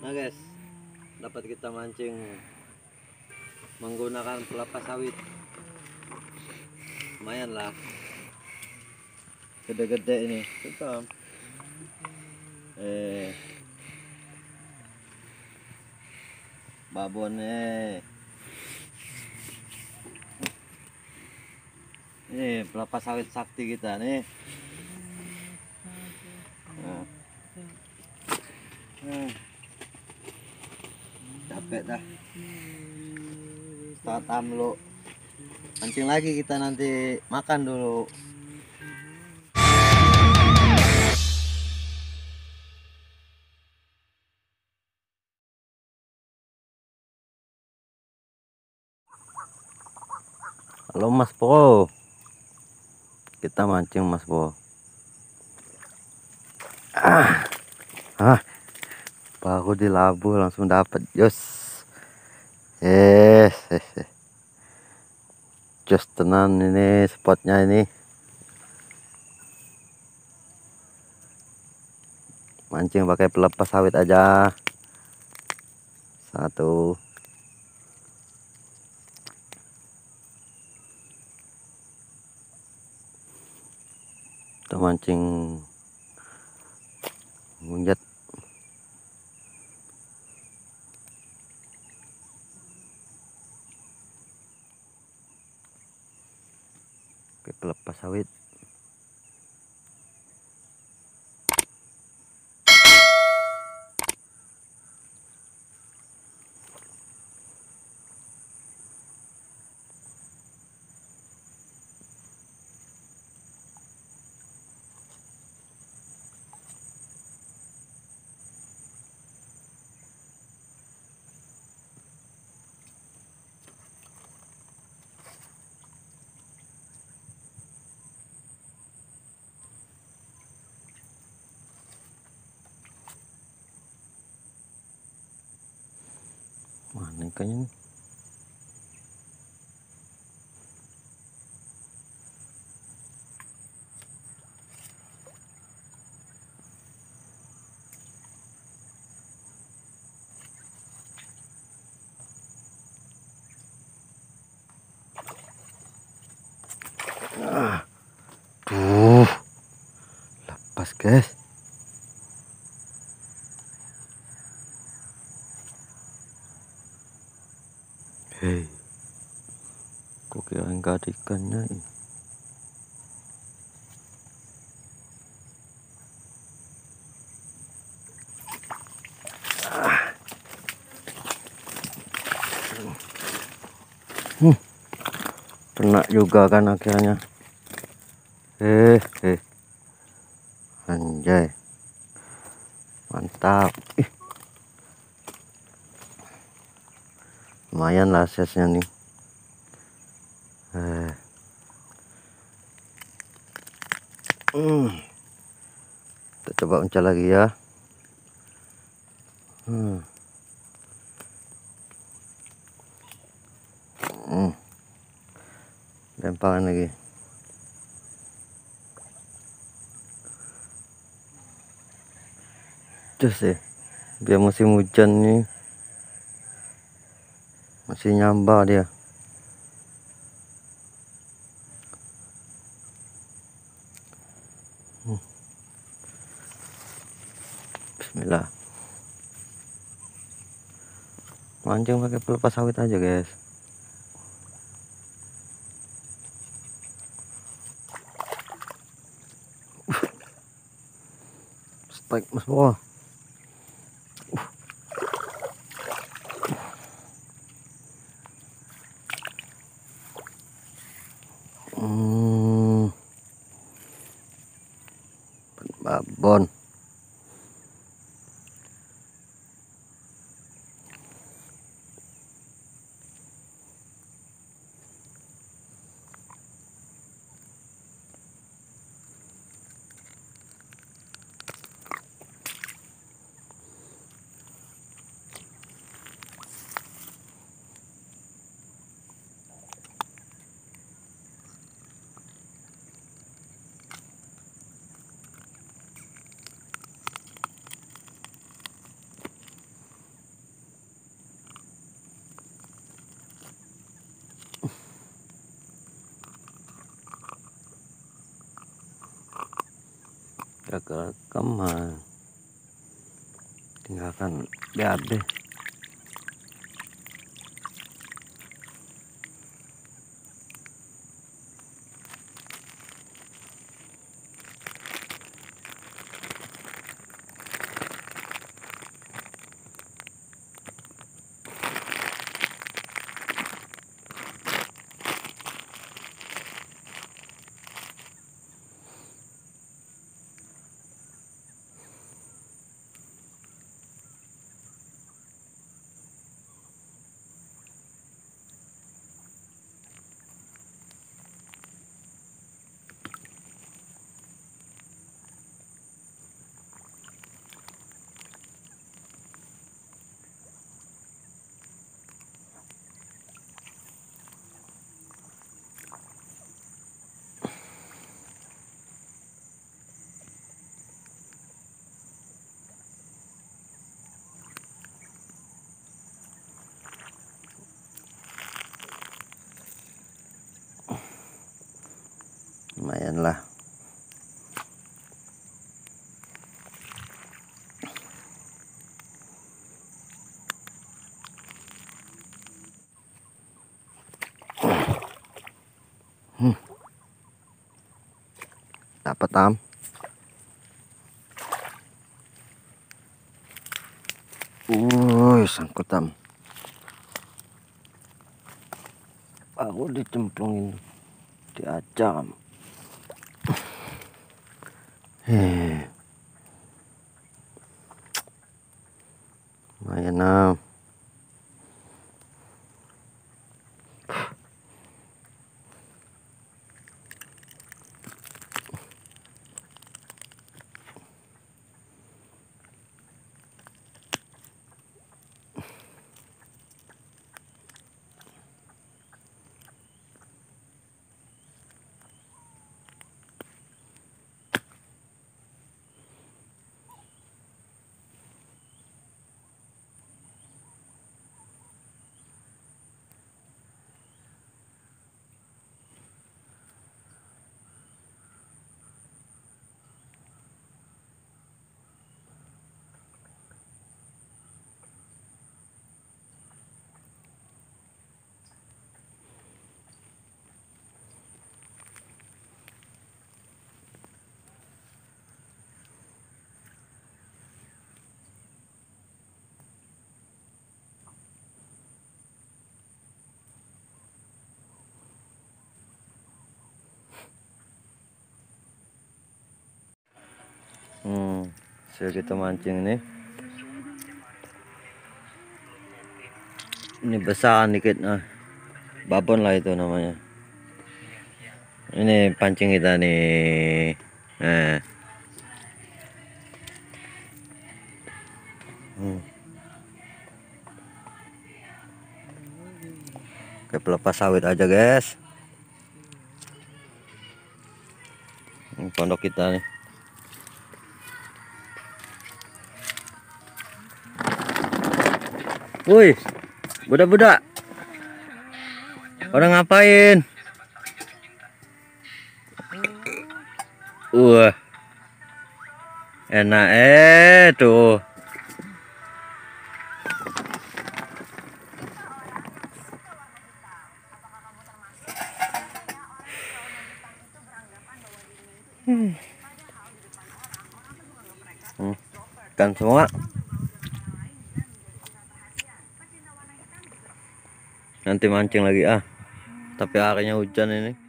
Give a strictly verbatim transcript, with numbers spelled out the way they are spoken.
Nah guys, dapat kita mancing menggunakan kelapa sawit. Lumayan lah, gede-gede ini. Bentar. Eh, babone. Ini kelapa sawit sakti kita nih. Nah. Nah. Capek dah. Tatam lu. Mancing lagi kita, nanti makan dulu. Halo Mas Bro. Kita mancing Mas Bro. Ah. Ah. Baru di labuh langsung dapat jos. Yes, yes, yes. Jos tenan ini spotnya ini. Mancing pakai pelepas sawit aja. Satu. Kita mancing munjat. Pelepas sawit. Mana ikannya nih? Ah. Duh. Lepas guys. Hei, kok kira enggak ada ikannya ini? Ah. Hmm. Kena juga kan akhirnya. Eh, eh. Anjay. Mantap. Ih. Lumayan lah sesnya nih. Eh. Hmm. Kita coba uncal lagi ya. Hmm. Hmm. Lemparan lagi. Terus ya, biar musim hujan nih masih nyambar dia. Hmm. Bismillah. Mancing pakai pelepas sawit aja guys. Uh. Strike Mas Bro. Hmm. Babon. gagal kemah, tinggalkan lihat deh. Lumayan lah. Hmm. Dapat am. Wuih, sangkut am. Aku dicemplungin, diajam. Heh, lumayan lah. Hmm, saya kita mancing nih. Ini besar dikit, nah, babon lah itu namanya. Ini pancing kita nih. Nah. Hmm. Kayak pelepas sawit aja, guys. Ini pondok kita nih. Woi, budak-budak, orang ngapain? Wah, uh, enak eh tuh. Hmm. Hmm. Kan semua. Nanti mancing lagi ah, tapi akhirnya hujan ini.